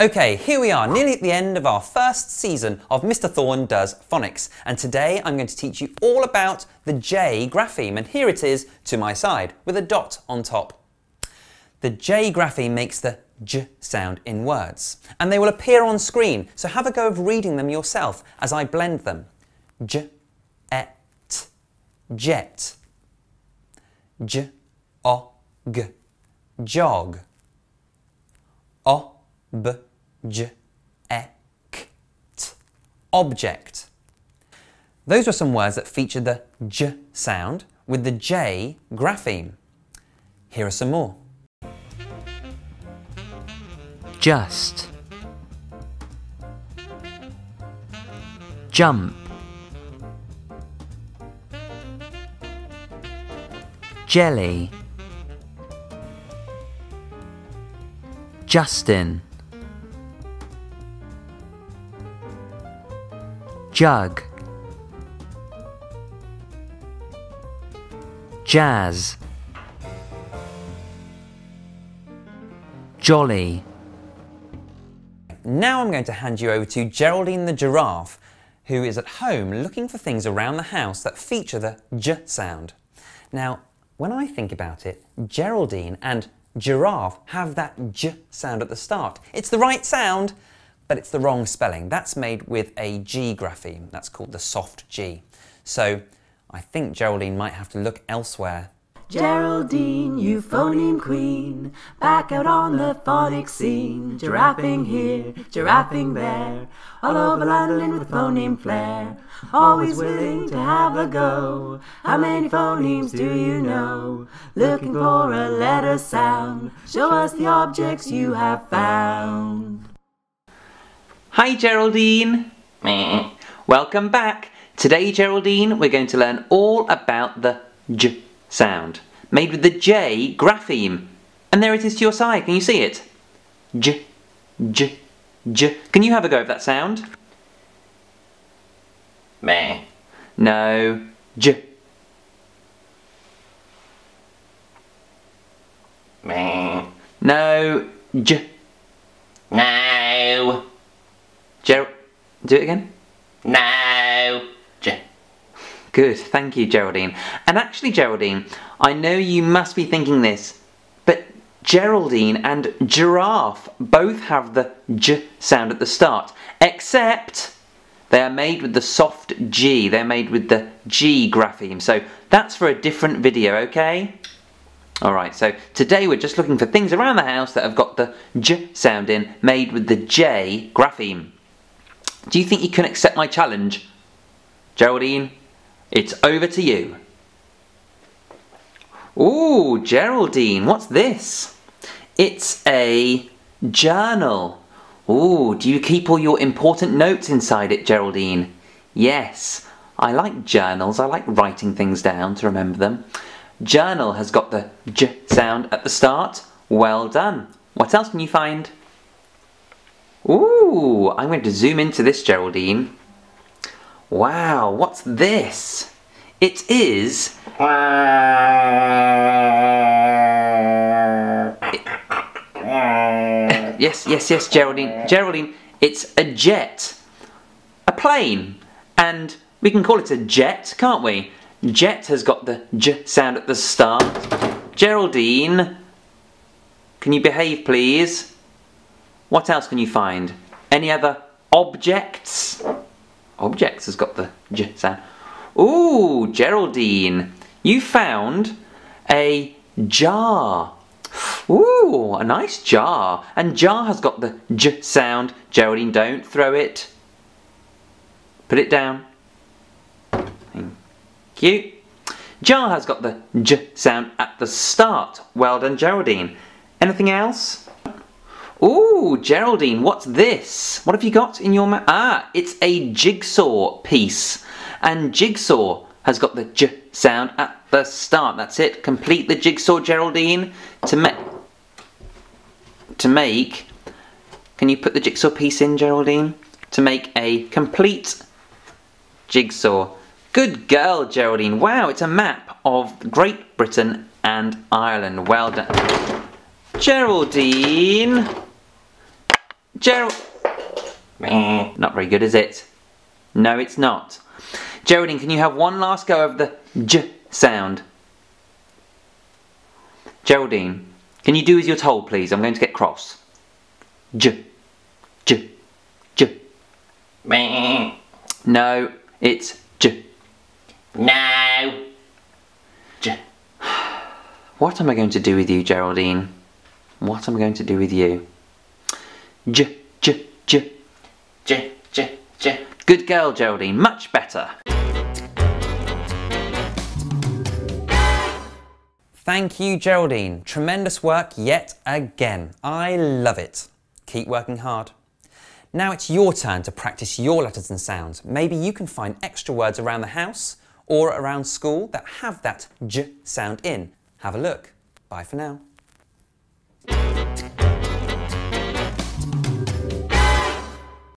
Okay, here we are, nearly at the end of our first season of Mr. Thorne Does Phonics, and today I'm going to teach you all about the J grapheme, and here it is to my side, with a dot on top. The J grapheme makes the J sound in words, and they will appear on screen, so have a go of reading them yourself as I blend them. J, et, jet, J, o, g, jog, o, b, j, e, k, t, object. Those were some words that featured the J sound with the J grapheme. Here are some more. Just, jump, jelly, Justin, jug, jazz, jolly. Now I'm going to hand you over to Geraldine the giraffe, who is at home looking for things around the house that feature the J sound. Now, when I think about it, Geraldine and giraffe have that J sound at the start. It's the right sound, but it's the wrong spelling. That's made with a G grapheme. That's called the soft G. So I think Geraldine might have to look elsewhere. Geraldine, you phoneme queen, back out on the phonics scene, giraffing here, giraffing there, all over London with a phoneme flair, always willing to have a go. How many phonemes do you know? Looking for a letter sound, show us the objects you have found. Hi Geraldine! Welcome back! Today Geraldine, we're going to learn all about the J sound, made with the J grapheme. And there it is to your side, can you see it? J, J, J. Can you have a go of that sound? Meh. No. J. Meh. No. J. No. Do it again. No. Good, thank you Geraldine. And actually Geraldine, I know you must be thinking this, but Geraldine and giraffe both have the J sound at the start, except they are made with the soft G, they're made with the G grapheme, so that's for a different video, okay? Alright, so today we're just looking for things around the house that have got the J sound in, made with the J grapheme. Do you think you can accept my challenge? Geraldine? It's over to you. Ooh, Geraldine, what's this? It's a journal. Ooh, do you keep all your important notes inside it, Geraldine? Yes, I like journals. I like writing things down to remember them. Journal has got the J sound at the start. Well done. What else can you find? Ooh, I'm going to zoom into this, Geraldine. Wow, what's this? It is... Yes, yes, yes, Geraldine. Geraldine, it's a jet. A plane. And we can call it a jet, can't we? Jet has got the J sound at the start. Geraldine, can you behave, please? What else can you find? Any other objects? Objects has got the J sound. Ooh, Geraldine, you found a jar. Ooh, a nice jar. And jar has got the J sound. Geraldine, don't throw it. Put it down. Thank you. Jar has got the J sound at the start. Well done, Geraldine. Anything else? Ooh, Geraldine, what's this? What have you got in your map? Ah, it's a jigsaw piece. And jigsaw has got the J sound at the start. That's it. Complete the jigsaw, Geraldine, to make... Can you put the jigsaw piece in, Geraldine? To make a complete jigsaw. Good girl, Geraldine. Wow, it's a map of Great Britain and Ireland. Well done. Geraldine! Not very good, is it? No, it's not. Geraldine, can you have one last go of the J sound? Geraldine, can you do as you're told, please? I'm going to get cross. J, J, J. No, it's J. No. J. What am I going to do with you, Geraldine? What am I going to do with you? J, J, J. J, J, J. Good girl, Geraldine. Much better. Thank you, Geraldine. Tremendous work yet again. I love it. Keep working hard. Now it's your turn to practice your letters and sounds. Maybe you can find extra words around the house or around school that have that J sound in. Have a look. Bye for now.